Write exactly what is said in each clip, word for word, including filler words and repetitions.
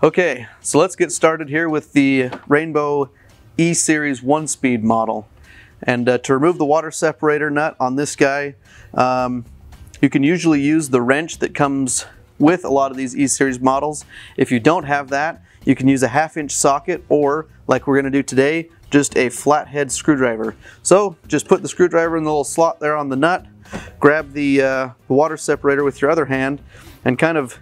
Okay, so let's get started here with the Rainbow E-Series one-speed model. And uh, to remove the water separator nut on this guy, um, you can usually use the wrench that comes with a lot of these E-Series models. If you don't have that, you can use a half-inch socket or, like we're going to do today, just a flathead screwdriver. So just put the screwdriver in the little slot there on the nut, grab the uh, water separator with your other hand, and kind of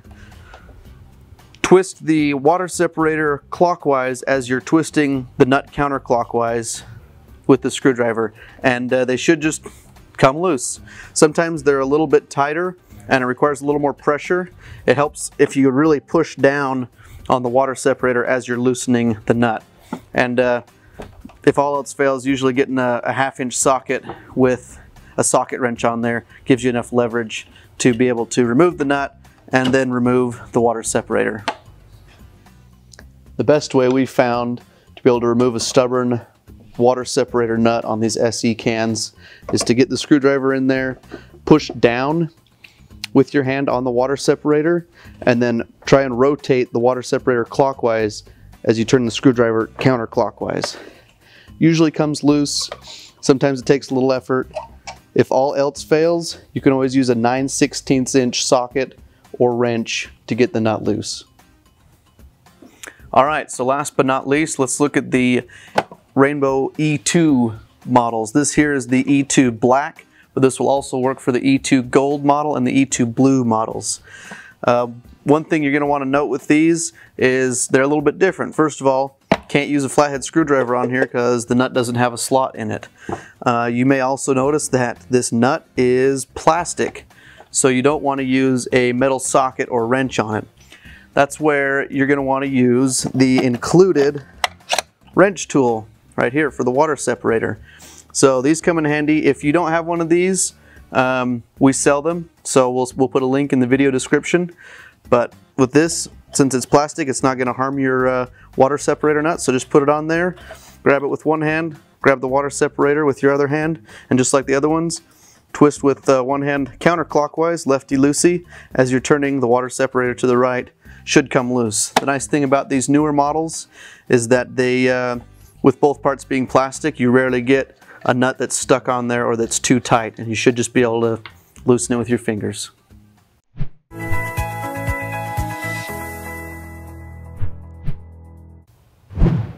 twist the water separator clockwise as you're twisting the nut counterclockwise with the screwdriver, and uh, they should just come loose. Sometimes they're a little bit tighter and it requires a little more pressure. It helps if you really push down on the water separator as you're loosening the nut. And uh, if all else fails, usually getting a, a half inch socket with a socket wrench on there gives you enough leverage to be able to remove the nut and then remove the water separator. The best way we found to be able to remove a stubborn water separator nut on these S E cans is to get the screwdriver in there, push down with your hand on the water separator, and then try and rotate the water separator clockwise as you turn the screwdriver counterclockwise. Usually comes loose. Sometimes it takes a little effort. If all else fails, you can always use a nine sixteenths inch socket or wrench to get the nut loose. All right, so last but not least, let's look at the Rainbow E two models. This here is the E two Black, but this will also work for the E two Gold model and the E two Blue models. Uh, one thing you're gonna wanna note with these is they're a little bit different. First of all, can't use a flathead screwdriver on here because the nut doesn't have a slot in it. Uh, you may also notice that this nut is plastic, so you don't want to use a metal socket or wrench on it. That's where you're going to want to use the included wrench tool right here for the water separator. So these come in handy. If you don't have one of these, um, we sell them, so we'll, we'll put a link in the video description. But with this, since it's plastic, it's not going to harm your uh, water separator nut, so just put it on there, grab it with one hand, grab the water separator with your other hand, and just like the other ones, twist with uh, one hand counterclockwise, lefty-loosey, as you're turning the water separator to the right, should come loose. The nice thing about these newer models is that they, uh, with both parts being plastic, you rarely get a nut that's stuck on there or that's too tight, and you should just be able to loosen it with your fingers.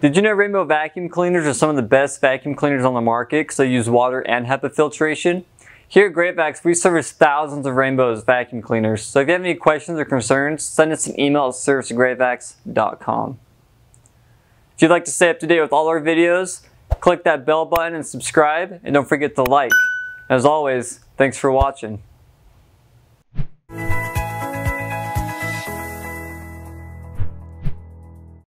Did you know Rainbow vacuum cleaners are some of the best vacuum cleaners on the market because they use water and HEPA filtration? Here at GreatVacs, we service thousands of Rainbow's vacuum cleaners, so if you have any questions or concerns, send us an email at service at greatvacs dot com. If you'd like to stay up to date with all our videos, click that bell button and subscribe, and don't forget to like. As always, thanks for watching.